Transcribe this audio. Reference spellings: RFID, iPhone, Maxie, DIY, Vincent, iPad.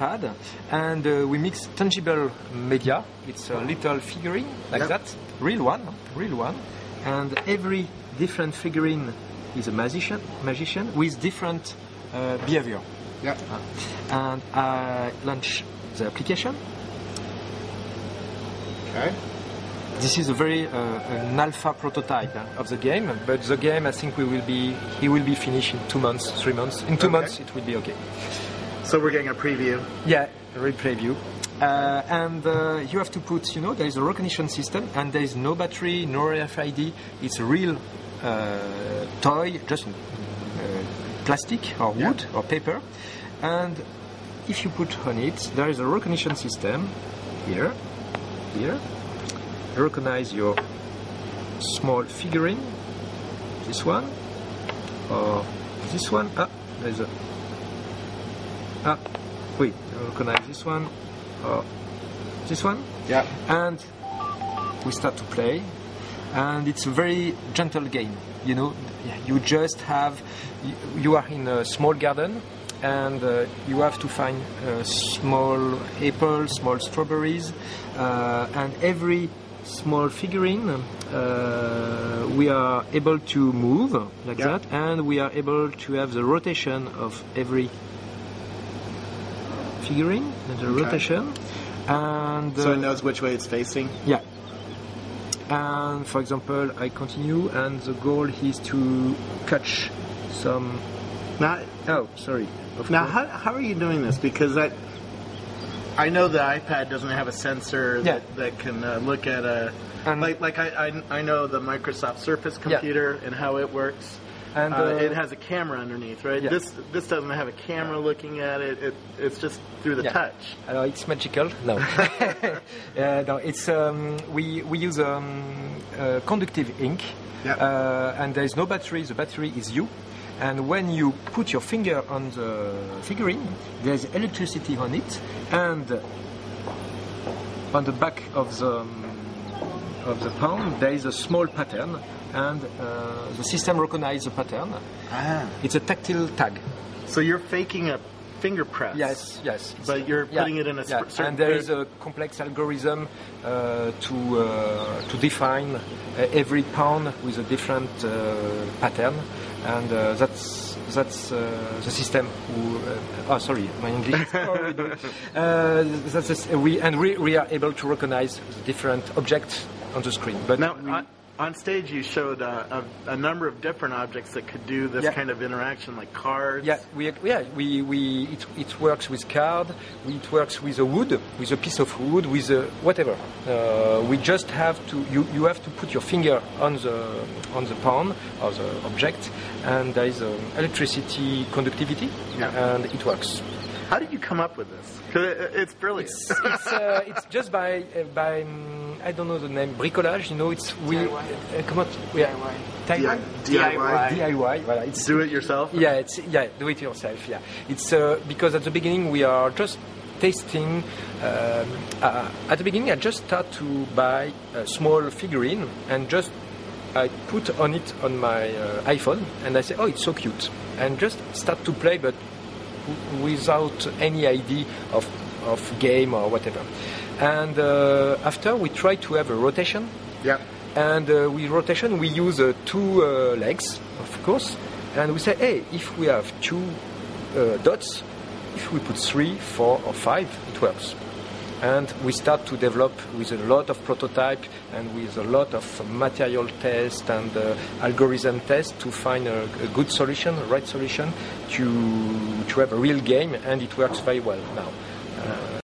And we mix tangible media. It's a little figurine like that, real one. And every different figurine is a magician with different behavior. Yeah. And I launch the application. Okay. This is a very an alpha prototype of the game, but the game I think he will be finished in 2 months, 3 months. In two months it will be okay. So we're getting a preview. Yeah, a real preview. And you have to put, there is a recognition system, and there is no battery, no RFID. It's a real toy, just plastic or wood or paper. And if you put on it, there is a recognition system here. Recognize your small figurine, this one, or this one. Recognize this one, or this one. Yeah. And we start to play, and it's a very gentle game. You just have, you are in a small garden, and you have to find small apples, small strawberries, and every small figurine we are able to move like that, and we are able to have the rotation of every figurine and the rotation, and so it knows which way it's facing. Yeah. And for example, I continue, and the goal is to catch some. How are you doing this? Because I know the iPad doesn't have a sensor that can look at a... I know the Microsoft Surface computer and how it works. And it has a camera underneath, right? Yeah. This doesn't have a camera looking at it. It's just through the touch. It's magical. No. No, it's we use conductive ink, and there is no battery. The battery is you. And when you put your finger on the figurine, there's electricity on it, and on the back of the palm there is a small pattern, and the system recognizes the pattern. It's a tactile tag. So you're faking a finger press. Yes. But you're putting it in a certain... And there is a complex algorithm to define every pound with a different pattern. And that's the system. My English. We are able to recognize the different objects on the screen. But now on stage, you showed a number of different objects that could do this kind of interaction, like cards. Yeah, it works with card. It works with a wood, with a piece of wood, with a whatever. We just have to you have to put your finger on the pawn or the object, and there is electricity conductivity, and it works. How did you come up with this? 'Cause it's brilliant. It's just by I don't know the name, bricolage. It's DIY. Well, it's do it yourself. Yeah, do it yourself. Yeah, it's because at the beginning we are just tasting. At the beginning, I just start to buy a small figurine, and just I put on it on my iPhone, and I say, oh, it's so cute, and just start to play, but without any idea of game or whatever. And after we try to have a rotation. Yeah. And with rotation we use two legs, of course, and we say, hey, if we have two dots, if we put 3, 4 or 5, it works. And we start to develop with a lot of prototype and with a lot of material test and algorithm test to find a good solution, the right solution to have a real game, and it works very well now.